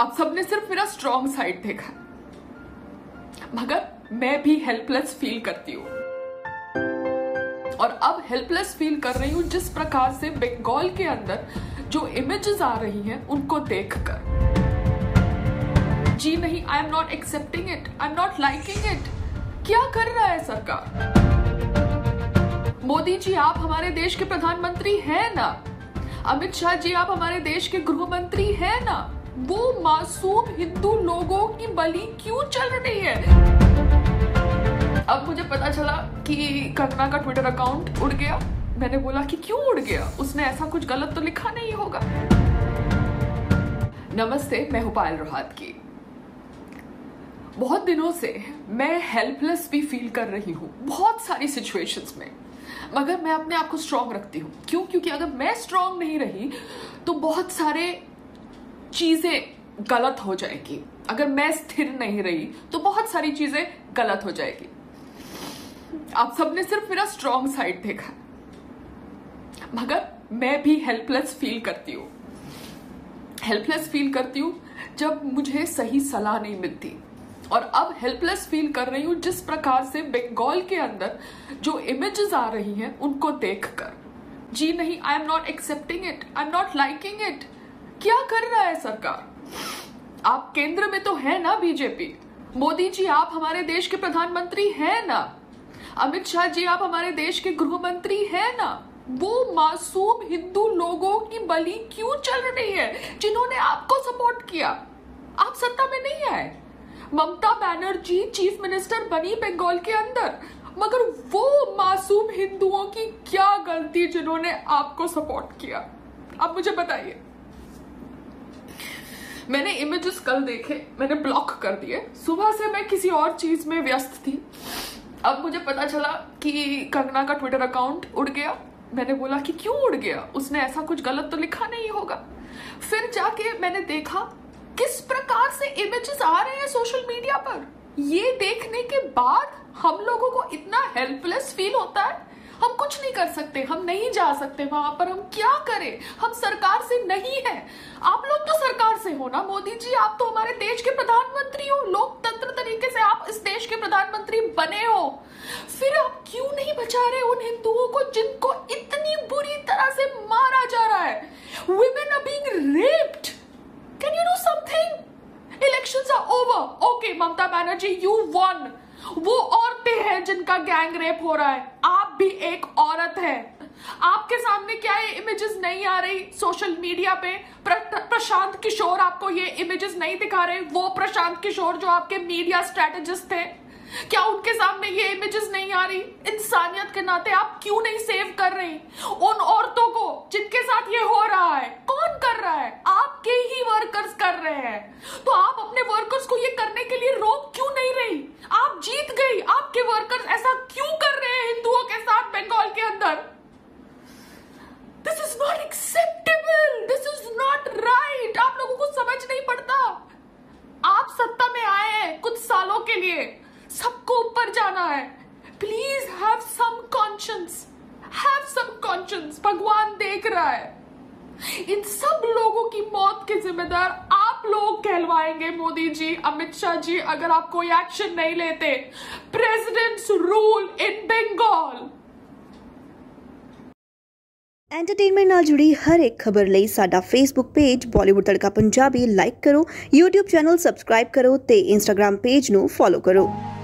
आप सबने सिर्फ मेरा स्ट्रॉन्ग साइड देखा, मगर मैं भी हेल्पलेस फील करती हूँ और अब हेल्पलेस फील कर रही हूँ जिस प्रकार से बंगाल के अंदर जो इमेजेस आ रही हैं उनको देखकर। जी नहीं, I am not accepting it, I am not liking it. क्या कर रहा है सरकार? मोदी जी आप हमारे देश के प्रधानमंत्री हैं ना, अमित शाह जी आप हमारे देश के गृह मंत्री हैं ना, वो मासूम हिंदू लोगों की बलि क्यों चल रही है? अब मुझे पता चला कि कंगना का ट्विटर अकाउंट उड़ गया। मैंने बोला कि क्यों उड़ गया, उसने ऐसा कुछ गलत तो लिखा नहीं होगा। नमस्ते, मैं हूं पायल रोहात की। बहुत दिनों से मैं हेल्पलेस भी फील कर रही हूँ बहुत सारी सिचुएशंस में, मगर मैं अपने आप को स्ट्रांग रखती हूँ। क्यों? क्योंकि अगर मैं स्ट्रांग नहीं रही तो बहुत सारे चीजें गलत हो जाएगी। अगर मैं स्थिर नहीं रही तो बहुत सारी चीजें गलत हो जाएगी। आप सबने सिर्फ मेरा स्ट्रांग साइड देखा, मगर मैं भी हेल्पलेस फील करती हूँ। हेल्पलेस फील करती हूँ जब मुझे सही सलाह नहीं मिलती और अब हेल्पलेस फील कर रही हूँ जिस प्रकार से बंगाल के अंदर जो इमेजेस आ रही हैं उनको देखकर। जी नहीं, I am not accepting it, I am not liking it. क्या कर रहा है सरकार? आप केंद्र में तो है ना बीजेपी, मोदी जी आप हमारे देश के प्रधानमंत्री हैं ना, अमित शाह जी आप हमारे देश के गृह मंत्री हैं ना, वो मासूम हिंदू लोगों की बलि क्यों चल रही है जिन्होंने आपको सपोर्ट किया? आप सत्ता में नहीं आए। ममता बनर्जी चीफ मिनिस्टर बनी बंगाल के अंदर, मगर वो मासूम हिंदुओं की क्या गलती जिन्होंने आपको सपोर्ट किया? आप मुझे बताइए। मैंने इमेजेस कल देखे, मैंने ब्लॉक कर दिए। सुबह से मैं किसी और चीज में व्यस्त थी। अब मुझे पता चला कि कंगना का ट्विटर अकाउंट उड़ गया। मैंने बोला कि क्यों उड़ गया, उसने ऐसा कुछ गलत तो लिखा नहीं होगा। फिर जाके मैंने देखा किस प्रकार से इमेजेस आ रहे हैं सोशल मीडिया पर। ये देखने के बाद हम लोगों को इतना हेल्पलेस फील होता है। हम कुछ नहीं कर सकते, हम नहीं जा सकते वहां पर, हम क्या करें? हम सरकार से नहीं है। आप लोग तो सरकार से हो ना मोदी जी, आप तो हमारे देश के प्रधानमंत्री हो, लोकतंत्र तरीके से आप इस देश के प्रधानमंत्री बने हो। फिर आप क्यों नहीं बचा रहे उन हिंदुओं को जिनको इतनी बुरी तरह से मारा जा रहा है? Women are being raped. Can you do something? Elections are over, okay Mamata Banerjee you won. वो औरतें हैं जिनका गैंग रेप हो रहा है, आप भी एक औरत है। आपके सामने क्या ये इमेजेस नहीं आ रही सोशल मीडिया पे? प्रशांत किशोर आपको ये इमेजेस नहीं दिखा रहे? वो प्रशांत किशोर जो आपके मीडिया स्ट्रेटेजिस्ट थे, क्या उनके सामने ये इमेजेस नहीं आ रही? इंसानियत के नाते आप क्यों नहीं सेव कर रही उन औरतों को जिनके साथ ये हो रहा है? कौन कर रहा है? आपके ही वर्कर्स कर रहे हैं। तो आप अपने वर्कर्स को ये करने के लिए रोक क्यों नहीं रही? आप जीत गई, आपके वर्कर्स ऐसा क्यों कर रहे हैं हिंदुओं के साथ बंगाल के अंदर? This is not acceptable, this is not right. आप लोगों को समझ नहीं पड़ता। आप सत्ता में आए हैं कुछ सालों के लिए, सबको ऊपर जाना है। Please have some conscience, have some conscience. भगवान देख रहा है। इन सब लोगों की मौत के जिम्मेदार आप लोग कहलवाएंगे मोदी जी, अमित शाह जी, अगर आप कोई एक्शन नहीं लेते। President's rule in Bengal. Entertainment नाल जुड़ी हर एक खबर लई साडा Facebook page Bollywood Tadka Punjabi like करो, यूट्यूब चैनल सब्सक्राइब करो ते इंस्टाग्राम पेज नू फॉलो करो।